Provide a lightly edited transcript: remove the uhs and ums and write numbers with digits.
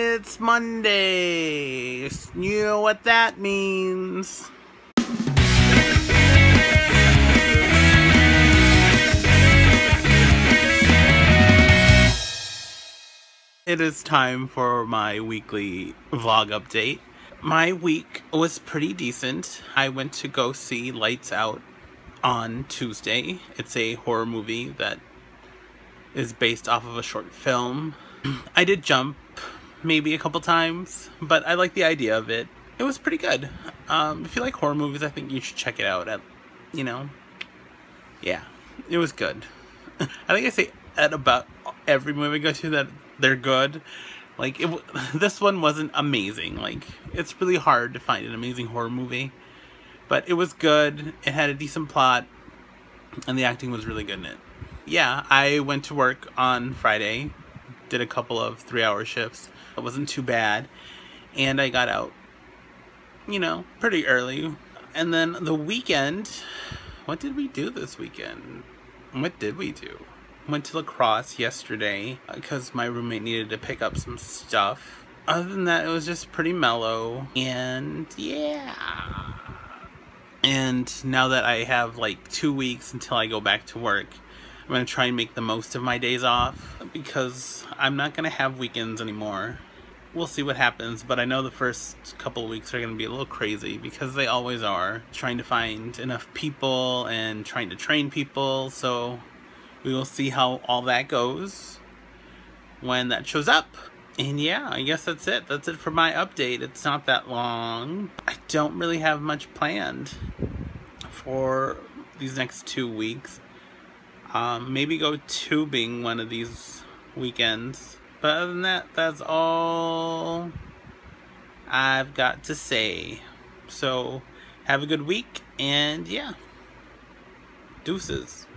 It's Monday. You know what that means. It is time for my weekly vlog update. My week was pretty decent. I went to go see Lights Out on Tuesday. It's a horror movie that is based off of a short film. I did jump maybe a couple times, but I like the idea of it. It was pretty good. If you like horror movies, I think you should check it out. Yeah, it was good. I think I say at about every movie I go to that they're good. Like, this one wasn't amazing. Like, it's really hard to find an amazing horror movie, but it was good. It had a decent plot, and the acting was really good in it. Yeah, I went to work on Friday, did a couple of 3-hour shifts. It wasn't too bad, and I got out, pretty early. And then the weekend, what did we do this weekend? What did we do? Went to lacrosse yesterday because my roommate needed to pick up some stuff. Other than that, it was just pretty mellow, and yeah. And now that I have like 2 weeks until I go back to work, I'm gonna try and make the most of my days off because I'm not gonna have weekends anymore. We'll see what happens, but I know the first couple of weeks are gonna be a little crazy because they always are. Trying to find enough people and trying to train people, so we will see how all that goes when that shows up. And yeah, I guess that's it. That's it for my update. It's not that long. I don't really have much planned for these next 2 weeks. Maybe go tubing one of these weekends. But other than that, that's all I've got to say. So, have a good week, and yeah. Deuces.